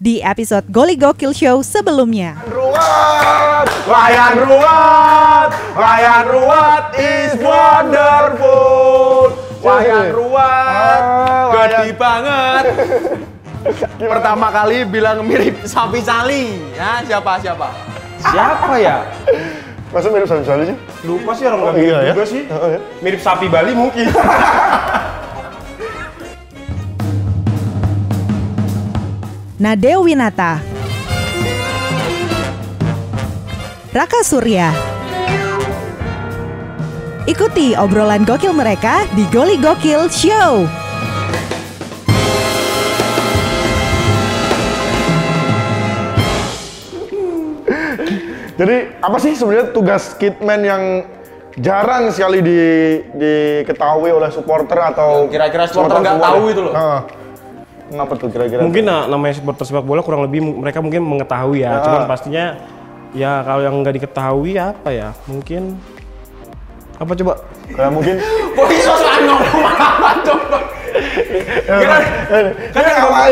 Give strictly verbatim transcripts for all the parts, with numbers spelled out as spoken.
di episode Goalie Gokil Show sebelumnya. Ruwat, Wayan Ruwat, Wayan Ruwat is wonderful. Wayan Ruwat, gede banget. Pertama kali bilang mirip sapi sali. Ya, siapa siapa? Siapa ya? Masa mirip sapi sali sih? Lupa sih orang oh, iya, mirip ya? Juga sih. Oh, iya. Mirip sapi Bali mungkin. Nade Winata Raka Surya. Ikuti obrolan gokil mereka di Goalie Gokil Show. Jadi apa sih sebenarnya tugas Kitman yang jarang sekali di, diketahui oleh supporter atau kira-kira supporter nggak tahu itu loh? Uh. Apa tuh kira-kira? Mungkin nah, namanya supporter sepak bola kurang lebih mereka mungkin mengetahui ya, ya. Cuman pastinya ya kalau yang nggak diketahui apa ya? Mungkin apa coba? Kayak mungkin polisi soal ngomong apa coba? Karena karena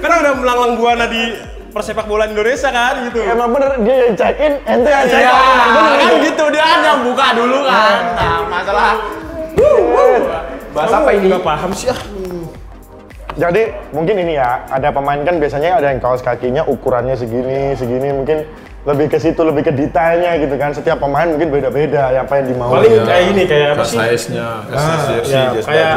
karena udah melanglang buana di persepak bola Indonesia kan gitu. Emang bener dia yang check in, ente yang check out. Iya, bener kan gitu dia yang buka dulu kan. Nah, masalah bahasa apa ini nggak paham sih. Jadi mungkin ini ya, ada pemain kan biasanya ada yang kaos kakinya ukurannya segini, segini mungkin lebih ke situ, lebih ke detailnya gitu kan. Setiap pemain mungkin beda-beda apa yang dimau. Paling ya, kayak ini, kayak apa sih? Size-nya, size-nya, kayak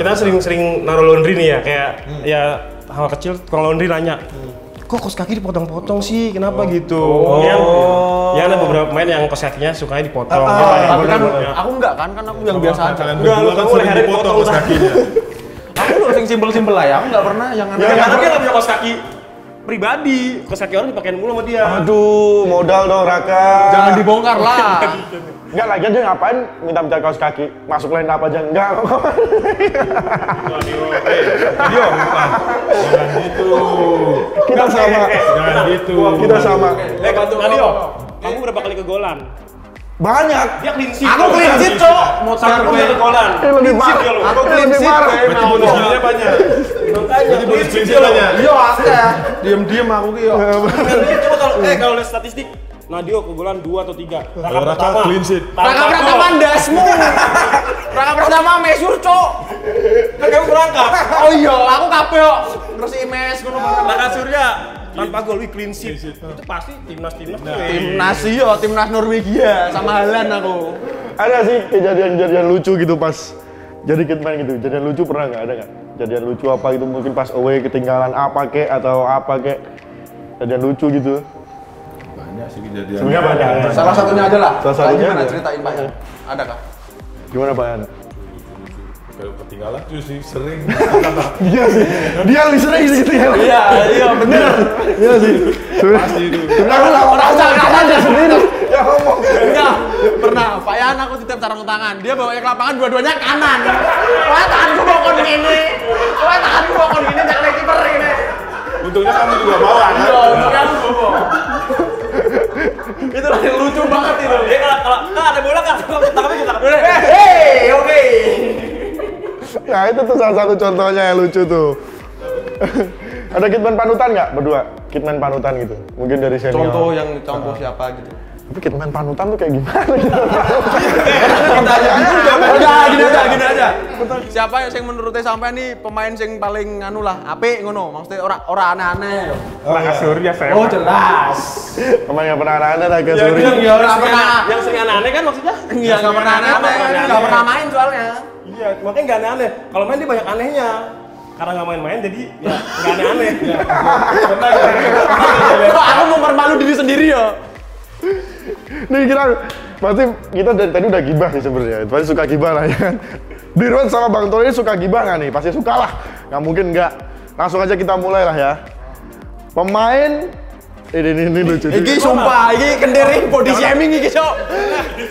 kita sering-sering naruh laundry nih ya, kayak hmm. ya hal kecil tukang laundry nanya hmm. kok kaos kaki dipotong-potong sih, kenapa oh. gitu? Oh. Ya, ya ada beberapa pemain yang kaos kakinya sukanya dipotong. Ah, ya, tapi kan ya. aku enggak kan, kan aku yang biasa aja. Enggak, lu kan sering dipotong kaos kakinya. Aku udah yang simpel-simpel lah ya, aku nggak pernah yang aneh-aneh. Karena dia nggak punya kaos kaki pribadi, kaos kaki orang dipakein mulu sama dia. Aduh, modal dong Raka. Jangan dibongkar lah. Enggak lagi dia ngapain minta-minta kaos kaki, masuk lain apa aja enggak kok. Dia bukan. Jangan gitu. Kita sama. Jangan gitu. Kita sama. Eh, bantu Adio. Kamu berapa kali kegolan? Banyak. Dia clean sheet. Aku clean sheet, Cok. Mau sama gue ke kolan. Lebih parah. Aku clean sheet. Berarti bonusnya banyak. Berarti bonus clean banyak. Iya, akeh. Diam-diam aku ki yo. Coba kalau eh kalau lihat statistik, Nadio kegolan dua atau tiga. Raka pertama clean sheet. Raka pertama dasmu. Raka pertama mesur, Cok. Kan kamu berangkat. Oh iya, aku kabeh yo. Terus imes ngono Raka Surya. Tanpa gol, clean sheet. Itu pasti timnas timnas. Timnas sih, oh timnas Norwegia sama Haaland aku. Ada sih kejadian-kejadian lucu gitu pas jadi Kitman gitu. Kejadian lucu pernah nggak ada nggak? Kejadian lucu apa gitu mungkin pas away ketinggalan apa kek atau apa kek? Kejadian lucu gitu. Banyak sih kejadian. Sebenarnya banyak. Salah satunya aja lah. Salah satunya gimana ceritain Pak Yan? Ada kah? Gimana Pak Yan? Kalau ketinggalan tuh sih sering. Iya sih. Dia lebih sering sih ketinggalan. Iya, iya bener. Iya sih. Pasti itu. Rasa-rasa dia sendiri. Ya ngomong. Enggak, pernah. Pak Yan aku titip sarung tangan. Dia bawanya ke lapangan dua-duanya kanan. Wah, tangan gue bokon gini. Wah, tangan gue bokon gini nyangkut kiper ini. Untungnya kamu juga bawa. Iya, untungnya aku bawa. Itu yang lucu banget itu. Dia kalau kalau ada bola kan tangannya kita. Hei, oke. Nah itu tuh salah satu contohnya yang lucu tuh. Ada Kitman panutan nggak berdua? Kitman panutan gitu, mungkin dari senior. Contoh yang contoh siapa gitu? Tapi Kitman panutan tuh kayak gimana gitu? Kita aja, udah gini aja, gini aja. Siapa yang menurutnya sampai nih pemain yang paling anu lah, apik ngono? Maksudnya orang orang aneh-aneh. Raka Surya saya. Oh jelas. Pemain nggak pernah aneh-aneh Raka Surya. Yang sering aneh-aneh kan maksudnya? Iya nggak pernah aneh-aneh, nggak pernah main soalnya. Iya, makanya nggak aneh-aneh. Kalau main dia banyak anehnya. Karena nggak main-main jadi ya nggak aneh-aneh. Aku mempermalu diri sendiri ya. Nih kira, pasti kita dari tadi udah gibah nih sebenarnya. Pasti suka gibah lah ya kan. Dirwan sama Bang Tony suka gibah nggak nih? Pasti suka lah. Nggak mungkin nggak. Langsung aja kita mulai lah ya. Pemain ini ini, ini lucu. Iki sumpah, iki kenderin body shaming iki Cok.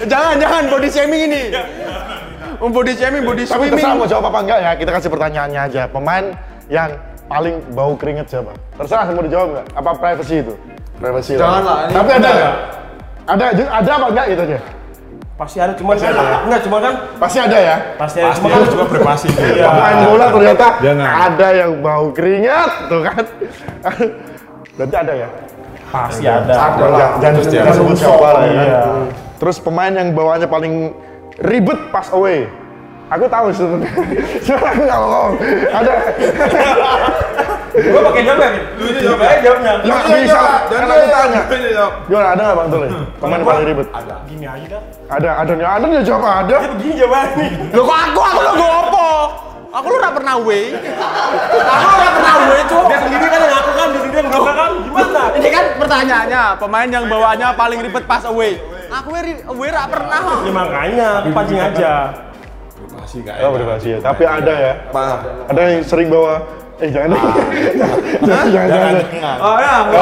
Jangan jangan body shaming ini. Body shaming, body shaming. Tapi terserah mau jawab apa enggak ya, kita kasih pertanyaannya aja. Pemain yang paling bau keringet siapa? Terserah mau dijawab enggak? Apa privacy itu? Privacy. Jangan lah. Tapi ada enggak? Ada, ada apa enggak gitu aja? Pasti ada, cuman kan enggak, cuman kan pasti ada ya. Pasti ada, cuman kan juga berpasi. Iya. Pemain bola ternyata ada yang bau keringat tuh kan. Berarti ada ya? Pasti ada. Dan jangan sebut siapa lah ya. Terus pemain yang bawaannya paling ribet pass away. Aku tahu sebenarnya. Cuma aku enggak ngomong. Ada. Gua pakai jawab, lu jawab aja jawabnya. Enggak bisa. Jangan aku tanya. Gimana, ada enggak Bang Tule? Pemain paling ribet. Ada. Gini aja dah. Ada, ada nih. Ada nih jawab ada. Ya begini jawabannya. Lo kok aku aku lo gua opo? Aku lu enggak pernah we. Aku enggak pernah we, Cuk. Dia sendiri kan yang aku kan di sini yang gua kan. Gimana? Ini kan pertanyaannya, pemain yang bawaannya paling ribet pass away. Aku we enggak pernah. Ya makanya, aku pancing aja. Berpasi enggak ya? Oh, berpasi ya. Tapi ada ya. Ada yang sering bawa Eh jangan, jangan, jangan. Oh ya, ada.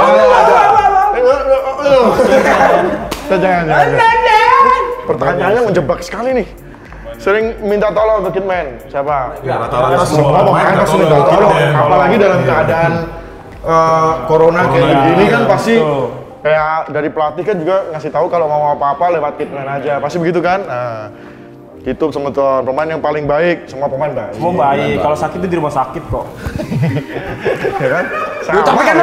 Jangan, jangan. Pertanyaannya menjebak sekali nih. Sering minta tolong ke Kitman, siapa? Semua pemain pasti minta tolong. Apalagi dalam keadaan corona kayak begini kan pasti kayak dari pelatih kan juga ngasih tahu kalau mau apa-apa lewat Kitman aja, pasti begitu kan? Itu sama pemain yang paling baik, semua pemain baik. Semua baik. Kalau sakit itu di rumah sakit kok. Ya kan? Sama. Tapi kan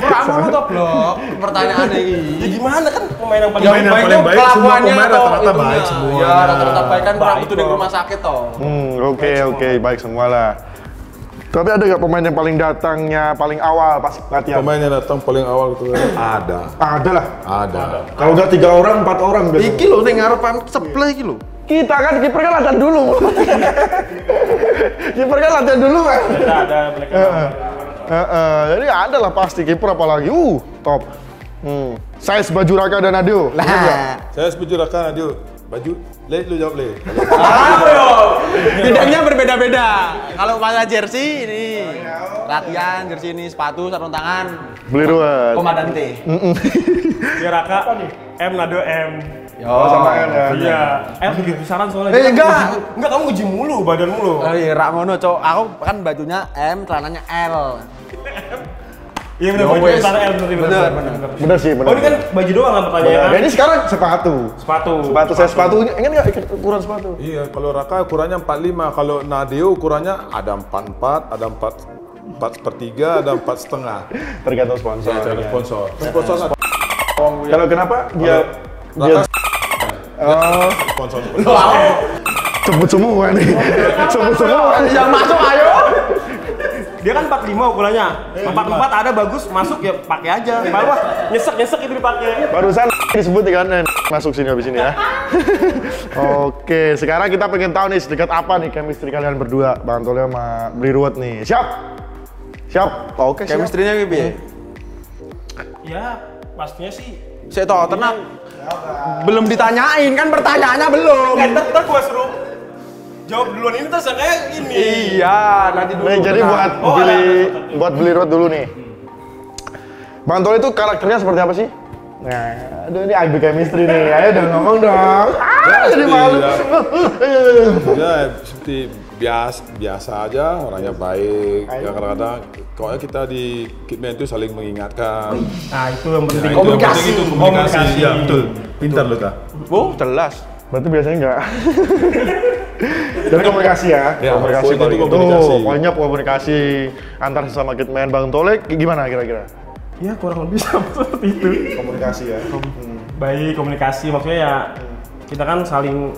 kurang lu tuh blok pertanyaannya ini. Ya gimana kan pemain yang paling baik itu kelakuannya rata-rata baik semua. Ya rata-rata baik kan kurang butuh di rumah sakit toh. Hmm, oke oke, baik semua lah. Tapi ada nggak pemain yang paling datangnya paling awal pas latihan? Pemain yang datang paling awal itu ada. Ada lah. Ada. Kalau nggak tiga orang empat orang biasanya. Iki lo nih ngarep sebelah iki lo. Kita kan kiper kan latihan dulu. Kiper kan latihan dulu kan. Ada ada black. Heeh. Heeh. Jadi ada lah pasti kiper apalagi uh top. Hmm. Saya baju Raka dan Nadio. Lah. Saya baju Raka Nadio. Baju Le lu jawab Le. Apa yo? Bidangnya berbeda-beda. Kalau masalah jersey ini latihan, jersey ini sepatu, sarung tangan. Beli ruwet. Komandan T. Heeh. Ya Raka M Nadio M. Oh, sama L ya? Iya. L bikin saran soalnya. Eh, enggak. Enggak, kamu uji mulu badan mulu. Oh iya, rak ngono, Cok. Aku kan bajunya M, celananya L. Iya bener, bajunya celana L bener. Bener, bener. Bener sih, bener. Oh, ini kan baju doang lah pertanyaan. Ini sekarang sepatu. Sepatu. Sepatu, saya sepatunya. Ingat nggak ukuran sepatu? Iya, kalau Raka ukurannya empat puluh lima. Kalau Nadeo ukurannya ada empat puluh empat, ada empat sepertiga, ada empat setengah. Tergantung sponsor. Tergantung sponsor. Sponsor ada. Kalau kenapa dia... Oh, sponsor. Sebut semua nih. Sebut semua nih. Yang masuk ayo. Dia kan empat puluh lima ukurannya. empat puluh empat ada bagus masuk ya pakai aja. Bawah nyesek-nyesek itu dipakai. Barusan disebut kan masuk sini habis ini ya. Oke, sekarang kita pengen tahu nih sedekat apa nih chemistry kalian berdua, Bang Tole sama Bli Ruwet nih. Siap? Siap. Oke, siap. Chemistry-nya piye? Ya, pastinya sih. Saya tahu tenang. Belum ditanyain kan pertanyaannya belum. Entar entar gua suruh jawab duluan ini terus kayak ini. Iya, nanti dulu. Nah, jadi buat oh, beli nah, buat beli Ruwet dulu nih. Bang Tole itu karakternya seperti apa sih? Nah, aduh ini agak chemistry nih. Ayo dong ngomong dong. Ah, jadi malu. Ya, seperti biasa biasa aja, orangnya baik. Ya kadang-kadang pokoknya kita di Kitman itu saling mengingatkan. Nah, itu yang penting. Nah, komunikasi. Itu komunikasi. komunikasi. Ya, betul. Pintar lu, Kak. Oh, jelas. Berarti biasanya enggak. Jadi komunikasi ya. ya komunikasi itu komunikasi. komunikasi. Pokoknya komunikasi antar sesama Kitman Bang Tole gimana kira-kira? Ya, kurang lebih sama seperti itu. Komunikasi ya. Hmm. Baik, komunikasi maksudnya ya kita kan saling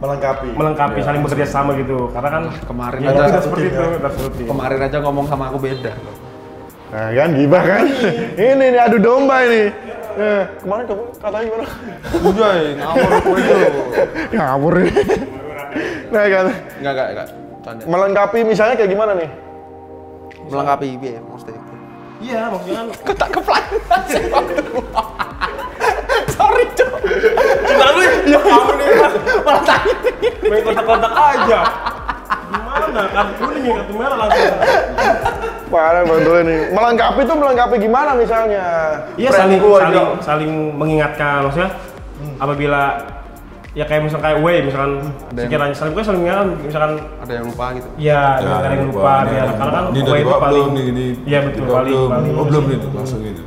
melengkapi melengkapi ya. Saling bekerja sama gitu karena kan kemarin ya, aja kita seperti itu, kita seperti kemarin aja ngomong sama aku beda nah kan Ghibah kan ini nih adu domba ini eh, kemarin kamu katanya gimana? Udah ngawur gue itu ngawur nih nah kan enggak enggak enggak melengkapi misalnya kayak gimana nih misalnya. Melengkapi biaya maksudnya iya maksudnya kan ketak keplantan sih sorry Cok gimana lu ya ampun nih malah sakit main kontak-kontak aja gimana kartu kuning kartu merah langsung parah Bang Tole nih melengkapi tuh melengkapi gimana misalnya iya saling, saling, saling mengingatkan maksudnya hmm. apabila ya kayak misalkan kayak way misalkan ada sekiranya saling gue saling mengingatkan misalkan ada yang lupa gitu iya ya, ada yang lupa biar karena kan way itu paling iya betul paling oh belum gitu langsung gitu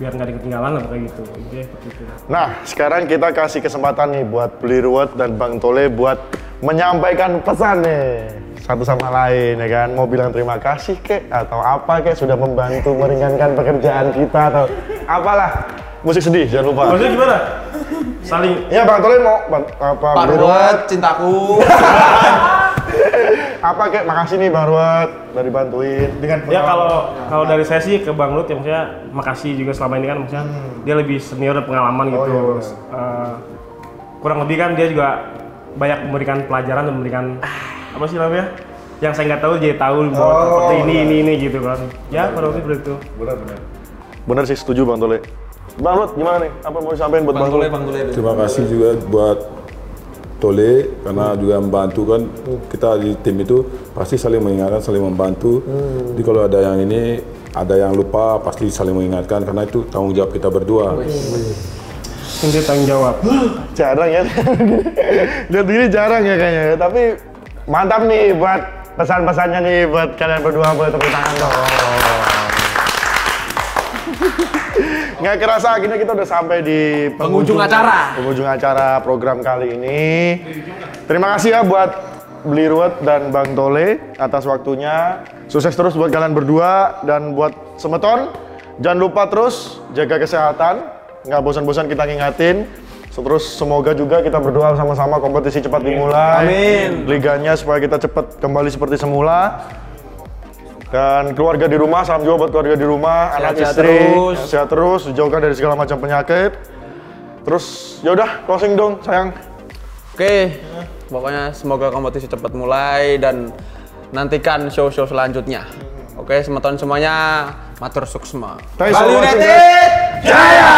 biar nggak ketinggalan lah kayak gitu. Oke, gitu. Nah, sekarang kita kasih kesempatan nih buat Beli Ruwat dan Bang Tole buat menyampaikan pesan nih satu sama lain, ya kan? Mau bilang terima kasih kek atau apa kek sudah membantu meringankan pekerjaan kita atau apalah. Musik sedih jangan lupa. Musik gimana? Saling. Ya Bang Tole mau bang, apa? Bang Ruwat, cintaku. Apa kek, makasih nih Bang Ruwat dari bantuin dengan ya kalau ya. Kalau dari saya sih ke Bang Ruwat ya, maksudnya makasih juga selama ini kan, maksudnya hmm. dia lebih senior dan pengalaman oh, gitu iya, uh, kurang lebih kan dia juga banyak memberikan pelajaran dan memberikan apa sih namanya yang saya nggak tahu jadi tahu bahwa oh, seperti ini bener. ini ini gitu kan ya kurang lebih begitu. Benar benar benar sih, setuju Bang Tole. Bang Ruwat gimana nih, apa mau disampaikan buat Bang Tole? Bang Tole terima kasih juga buat Tole karena hmm. juga membantu kan, kita di tim itu pasti saling mengingatkan, saling membantu. Hmm. Jadi kalau ada yang ini, ada yang lupa pasti saling mengingatkan karena itu tanggung jawab kita berdua. Sendiri tanggung jawab. Jarang ya, lihat ini jarang ya kayaknya. Tapi mantap nih buat pesan-pesannya nih buat kalian berdua, boleh tepuk tangan dong. Nggak kerasa akhirnya kita udah sampai di penghujung acara penghujung acara program kali ini. Terima kasih ya buat Beli Ruwat dan Bang Tole atas waktunya. Sukses terus buat kalian berdua dan buat Semeton. Jangan lupa terus jaga kesehatan, nggak bosan-bosan kita ngingatin. Terus semoga juga kita berdoa sama-sama kompetisi cepat dimulai. Amin. Liganya supaya kita cepat kembali seperti semula. Dan keluarga di rumah, salam juga buat keluarga di rumah, sehat, anak istri, terus. sehat terus, dijauhkan dari segala macam penyakit. Terus yaudah, closing dong sayang. Oke, pokoknya semoga kompetisi cepat mulai dan nantikan show-show selanjutnya. Oke, Semeton semuanya, matur suksma. Bali United, jaya!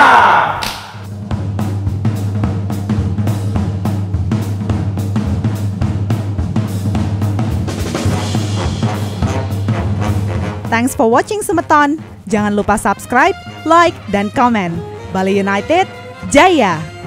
Thanks for watching Semeton. Jangan lupa subscribe, like, dan komen. Bali United, jaya!